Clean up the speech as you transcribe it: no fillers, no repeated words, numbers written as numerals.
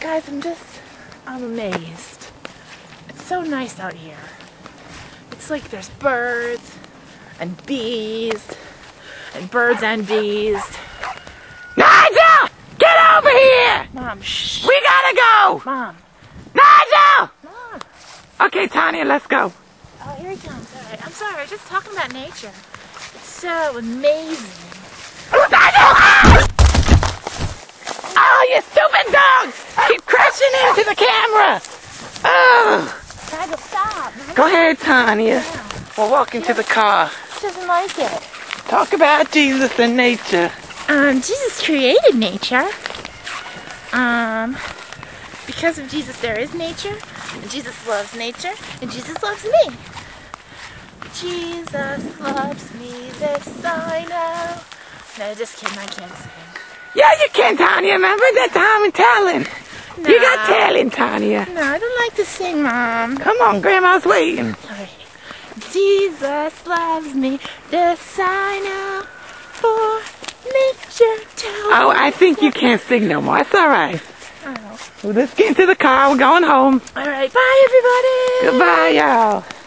Guys, I'm amazed. It's so nice out here. It's like there's birds and bees and birds and bees. Nigel! Get over here! Mom, shh. We gotta go! Mom. Nigel! Mom. Okay, Tanya, let's go. Oh, here he comes. All right. I'm sorry, I was just talking about nature. It's so amazing. Oh, you stupid dog! Keep crashing into the camera! Oh! Nigel, stop! Nigel. Go ahead, Tanya. Yeah. We're walking to the car. She doesn't like it. Talk about Jesus and nature. Jesus created nature. Because of Jesus, there is nature. And Jesus loves nature. And Jesus loves me. Jesus loves me, this I know. No, just kidding, I can't sing. Yeah, you can, Tanya. Remember that time and telling? No. You got telling, Tanya. No, I don't like to sing, Mom. Come on, Grandma's waiting. Sorry. Jesus loves me, this I know, for nature tells me. Oh, I think you can't sing no more. It's all right. Oh. Well, let's get into the car. We're going home. All right. Bye, everybody. Goodbye, y'all.